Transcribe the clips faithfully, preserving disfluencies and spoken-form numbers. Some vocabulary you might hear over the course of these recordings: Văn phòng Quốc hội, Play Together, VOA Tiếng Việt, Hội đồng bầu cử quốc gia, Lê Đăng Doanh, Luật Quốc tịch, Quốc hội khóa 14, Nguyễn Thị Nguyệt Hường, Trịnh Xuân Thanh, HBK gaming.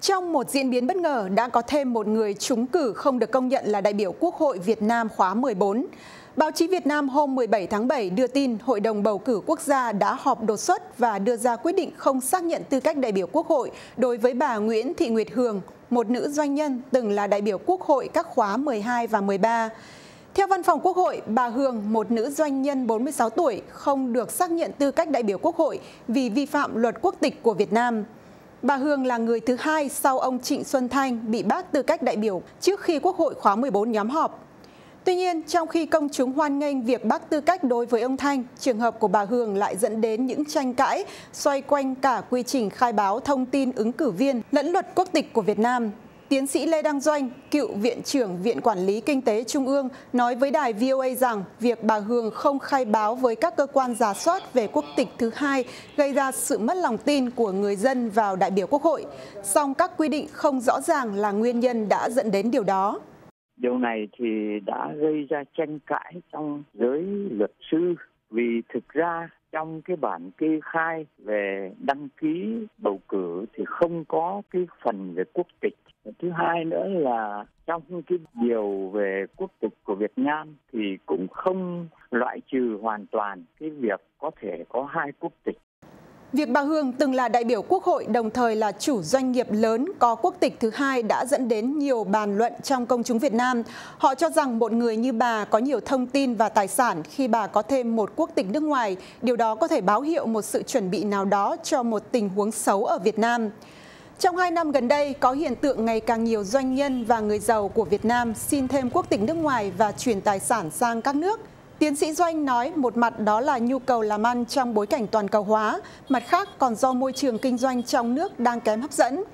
Trong một diễn biến bất ngờ, đã có thêm một người trúng cử không được công nhận là đại biểu Quốc hội Việt Nam khóa mười bốn. Báo chí Việt Nam hôm mười bảy tháng bảy đưa tin Hội đồng Bầu cử Quốc gia đã họp đột xuất và đưa ra quyết định không xác nhận tư cách đại biểu Quốc hội đối với bà Nguyễn Thị Nguyệt Hường, một nữ doanh nhân từng là đại biểu Quốc hội các khóa mười hai và mười ba. Theo Văn phòng Quốc hội, bà Hường, một nữ doanh nhân bốn mươi sáu tuổi, không được xác nhận tư cách đại biểu Quốc hội vì vi phạm luật quốc tịch của Việt Nam. Bà Hường là người thứ hai sau ông Trịnh Xuân Thanh bị bác tư cách đại biểu trước khi Quốc hội khóa mười bốn nhóm họp. Tuy nhiên, trong khi công chúng hoan nghênh việc bác tư cách đối với ông Thanh, trường hợp của bà Hường lại dẫn đến những tranh cãi xoay quanh cả quy trình khai báo thông tin ứng cử viên lẫn luật quốc tịch của Việt Nam. Tiến sĩ Lê Đăng Doanh, cựu Viện trưởng Viện Quản lý Kinh tế Trung ương, nói với đài vê o a rằng việc bà Hường không khai báo với các cơ quan rà soát về quốc tịch thứ hai gây ra sự mất lòng tin của người dân vào đại biểu Quốc hội. Song các quy định không rõ ràng là nguyên nhân đã dẫn đến điều đó. Điều này thì đã gây ra tranh cãi trong giới luật sư vì thực ra trong cái bản kê khai về đăng ký bầu cử thì không có cái phần về quốc tịch. Thứ hai nữa là trong cái điều về quốc tịch của Việt Nam thì cũng không loại trừ hoàn toàn cái việc có thể có hai quốc tịch. Việc bà Hường từng là đại biểu Quốc hội đồng thời là chủ doanh nghiệp lớn có quốc tịch thứ hai đã dẫn đến nhiều bàn luận trong công chúng Việt Nam. Họ cho rằng một người như bà có nhiều thông tin và tài sản khi bà có thêm một quốc tịch nước ngoài. Điều đó có thể báo hiệu một sự chuẩn bị nào đó cho một tình huống xấu ở Việt Nam. Trong hai năm gần đây, có hiện tượng ngày càng nhiều doanh nhân và người giàu của Việt Nam xin thêm quốc tịch nước ngoài và chuyển tài sản sang các nước. Tiến sĩ Doanh nói một mặt đó là nhu cầu làm ăn trong bối cảnh toàn cầu hóa, mặt khác còn do môi trường kinh doanh trong nước đang kém hấp dẫn.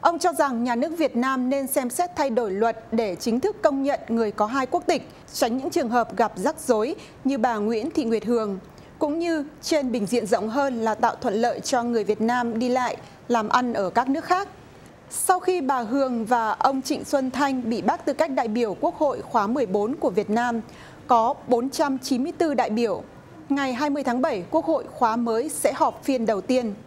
Ông cho rằng nhà nước Việt Nam nên xem xét thay đổi luật để chính thức công nhận người có hai quốc tịch, tránh những trường hợp gặp rắc rối như bà Nguyễn Thị Nguyệt Hường, cũng như trên bình diện rộng hơn là tạo thuận lợi cho người Việt Nam đi lại, làm ăn ở các nước khác. Sau khi bà Hường và ông Trịnh Xuân Thanh bị bác tư cách đại biểu Quốc hội khóa mười bốn của Việt Nam, có bốn trăm chín mươi tư đại biểu. Ngày hai mươi tháng bảy, Quốc hội khóa mới sẽ họp phiên đầu tiên.